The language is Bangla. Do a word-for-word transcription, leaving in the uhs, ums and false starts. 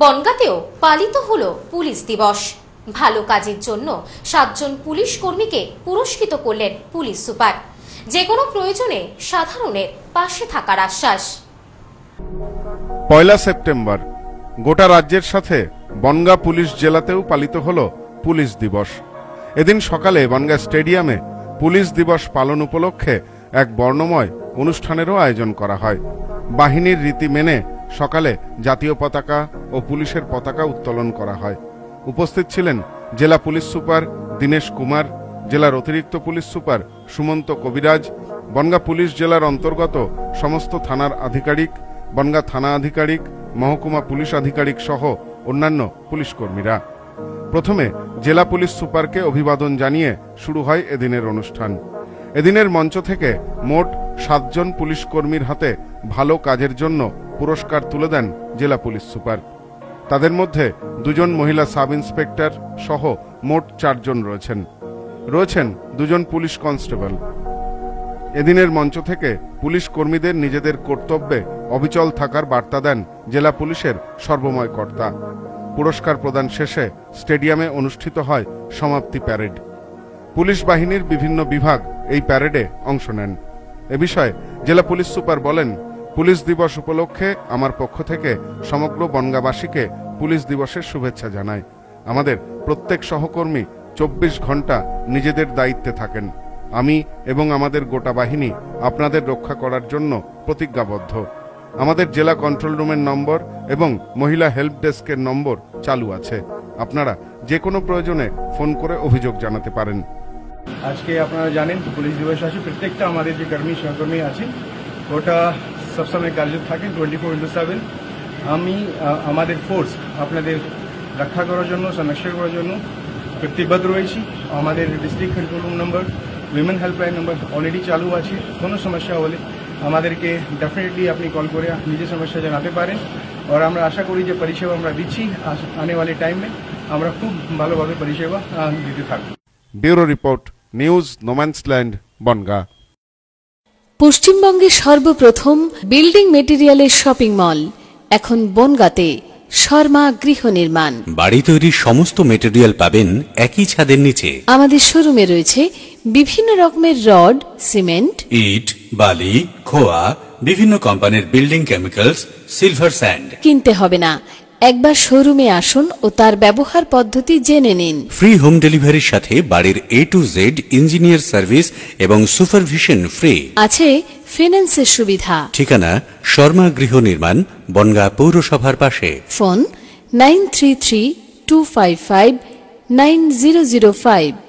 বনগাঁতেও পালিত হলো পুলিশ দিবস। ভালো কাজের জন্য সাতজন পুলিশ কর্মীকে পুরস্কৃত করলেন পুলিশ সুপার। যে কোনো প্রয়োজনে সাধারণের পাশে থাকার আশ্বাস। পয়লা সেপ্টেম্বর গোটা রাজ্যের সাথে বনগাঁ পুলিশ জেলাতেও পালিত হলো পুলিশ দিবস। এদিন সকালে বনগাঁ স্টেডিয়ামে পুলিশ দিবস পালন উপলক্ষে এক বর্ণময় অনুষ্ঠানেরও আয়োজন করা হয়। বাহিনীর রীতি মেনে সকালে জাতীয় পতাকা ও পুলিশের পতাকা উত্তোলন করা হয়। উপস্থিত ছিলেন জেলা পুলিশ সুপার দীনেশ কুমার, জেলার অতিরিক্ত পুলিশ সুপার সুমন্ত কবিরাজ, বনগাঁ পুলিশ জেলার অন্তর্গত সমস্ত থানার আধিকারিক, বনগাঁ থানা আধিকারিক, মহকুমা পুলিশ আধিকারিক সহ অন্যান্য পুলিশ কর্মীরা। প্রথমে জেলা পুলিশ সুপারকে অভিবাদন জানিয়ে শুরু হয় এদিনের অনুষ্ঠান। এদিনের মঞ্চ থেকে মোট সাতজন পুলিশ কর্মীর হাতে ভালো কাজের জন্য পুরস্কার তুলে দেন জেলা পুলিশ সুপার। তাদের মধ্যে দুজন মহিলা সাব ইন্সপেক্টর সহ মোট চারজন রয়েছেন রয়েছেন দুজন পুলিশ কনস্টেবল। এদিনের মঞ্চ থেকে পুলিশ কর্মীদের নিজেদের কর্তব্যে অবিচল থাকার বার্তা দেন জেলা পুলিশের সর্বময় কর্তা। পুরস্কার প্রদান শেষে স্টেডিয়ামে অনুষ্ঠিত হয় সমাপ্তি প্যারেড। পুলিশ বাহিনীর বিভিন্ন বিভাগ এই প্যারেডে অংশ নেন। এ বিষয়ে জেলা পুলিশ সুপার বলেন, পুলিশ দিবস উপলক্ষে আমার পক্ষ থেকে সমগ্র বনগাঁবাসীকে পুলিশ দিবসের শুভেচ্ছা জানাই। আমাদের প্রত্যেক সহকর্মী চব্বিশ ঘন্টা নিজেদের দায়িত্বে থাকেন। আমি এবং আমাদের গোটা বাহিনী আপনাদের রক্ষা করার জন্য প্রতিজ্ঞাবদ্ধ। আমাদের জেলা কন্ট্রোল রুমের নম্বর এবং মহিলা হেল্প ডেস্কের নম্বর চালু আছে। আপনারা যে কোনো প্রয়োজনে ফোন করে অভিযোগ জানাতে পারেন। আজকে আপনারা জানেন পুলিশ দিবস আছে। প্রত্যেকটা আমাদের যে কর্মী সহকর্মী আছেন ওটা সবসময় কার্যরত থাকেন টোয়েন্টি ফোর ইন্টু সেভেন। আমি আমাদের ফোর্স আপনাদের রক্ষা করার জন্য, সংরক্ষণ করার জন্য প্রতিবদ্ধ রয়েছি। আমাদের district control room number, women helpline number already চালু আছে। কোনো সমস্যা হলে আমাদেরকে ডেফিনেটলি আপনি কল করে নিজের সমস্যা জানাতে পারেন। আর আমরা আশা করি যে পরিষেবা আমরা দিচ্ছি, আনে वाले টাইমে আমরা খুব ভালোভাবে পরিষেবা দিতে থাকব। Bureau report, news no man's land, Bongaon. পশ্চিমবঙ্গে সর্বপ্রথম বিল্ডিং মেটেরিয়ালের শপিং মল এখন বনগাঁতে। শর্মা গৃহ নির্মাণ। বাড়ি তৈরির সমস্ত মেটেরিয়াল পাবেন একই ছাদের নিচে। আমাদের শোরুমে রয়েছে বিভিন্ন রকমের রড, সিমেন্ট, ইট, বালি, খোয়া, বিভিন্ন কোম্পানির বিল্ডিং কেমিক্যালস, সিলভার স্যান্ড। কিনতে হবে না, একবার শোরুমে আসুন ও তার ব্যবহার পদ্ধতি জেনে নিন। ফ্রি হোম ডেলিভারির সাথে বাড়ির A to Z engineer service এবং সুপারভিশন ফ্রি। আছে ফিন্যান্সের সুবিধা। ঠিকানা শর্মা গৃহ নির্মাণ, বনগাঁ পৌরসভার পাশে। Phone nine three three two five five nine zero zero five.